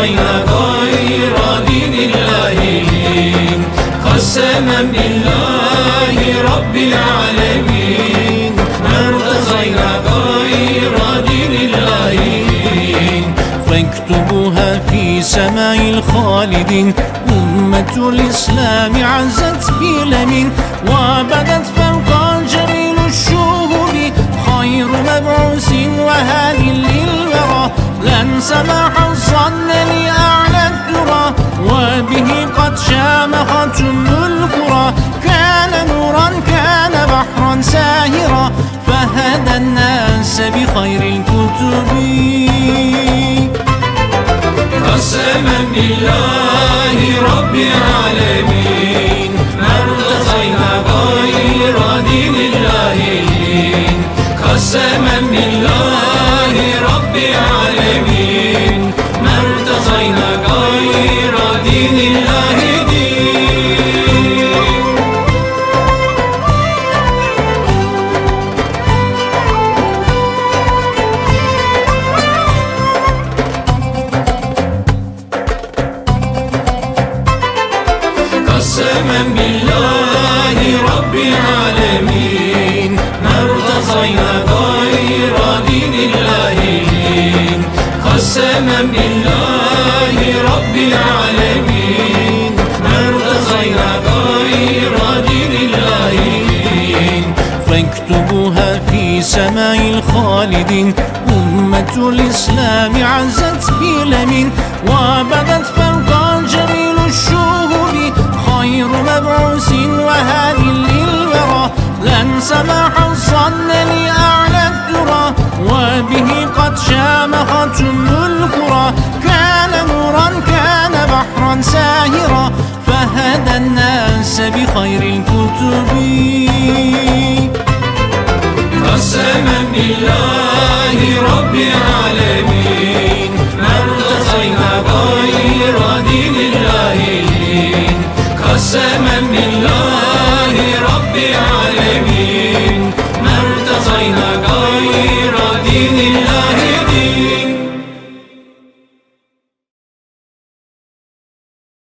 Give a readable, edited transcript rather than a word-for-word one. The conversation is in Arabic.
أعطينا غير دين الله قسما بالله رب العالمين. من أعطينا غير دين الله فاكتبوها في سماء الخالدين. أمة الإسلام عزت بلمن وبدت فوق جميل الشهب خير مبعوث وهاد للورى لن سمح الظن لأعلى الدرى وبه قد شام ختم القرى. كان نورا كان بحرا ساهرا فهدى الناس بخير الكتب. قسما بالله رب العالمين. أرضينا غير دين الله قسما بالله رب العالمين. أرضينا غير دين الله قسما بالله رب العالمين. أرضينا غير دين الله قسما بالله رب العالمين. أرضينا غير دين الله فاكتبوها في سماء الخالدين. أمة الإسلام عزت بلمن وبدت فوق جميل الشهب خير مبعوث وهاد للورى لن سمح الظن لأعلى الدرى وبه قد